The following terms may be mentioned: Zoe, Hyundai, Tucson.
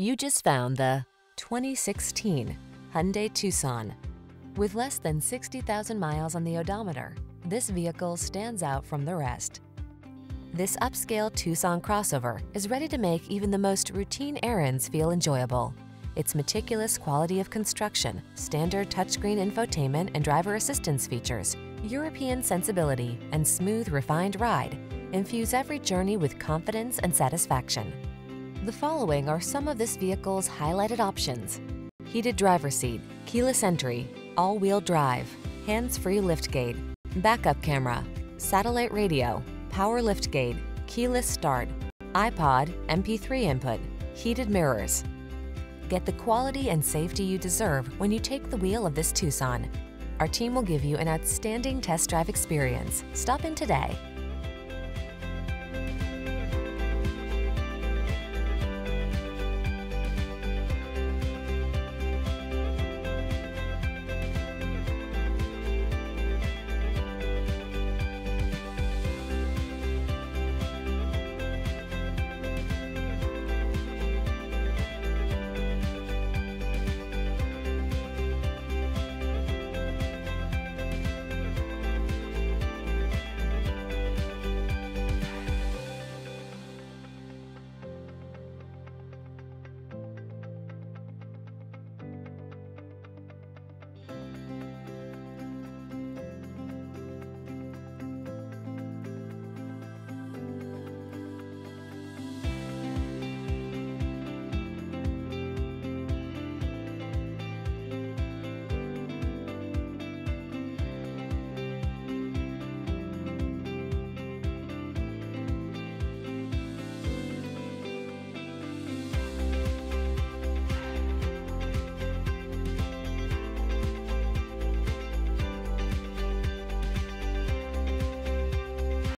You just found the 2016 Hyundai Tucson. With less than 60,000 miles on the odometer, this vehicle stands out from the rest. This upscale Tucson crossover is ready to make even the most routine errands feel enjoyable. Its meticulous quality of construction, standard touchscreen infotainment and driver assistance features, European sensibility, and smooth, refined ride infuse every journey with confidence and satisfaction. The following are some of this vehicle's highlighted options: heated driver's seat, keyless entry, all-wheel drive, hands-free liftgate, backup camera, satellite radio, power liftgate, keyless start, iPod, MP3 input, heated mirrors. Get the quality and safety you deserve when you take the wheel of this Tucson. Our team will give you an outstanding test drive experience. Stop in today.